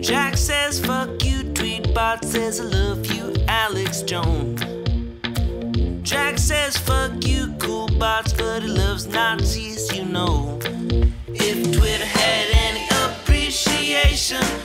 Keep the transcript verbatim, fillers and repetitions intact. Jack says, fuck you. Tweet Bot says, I love you, Alex Jones. Jack says, fuck you, cool bots, but he loves Nazis, you know. If Twitter had any appreciation,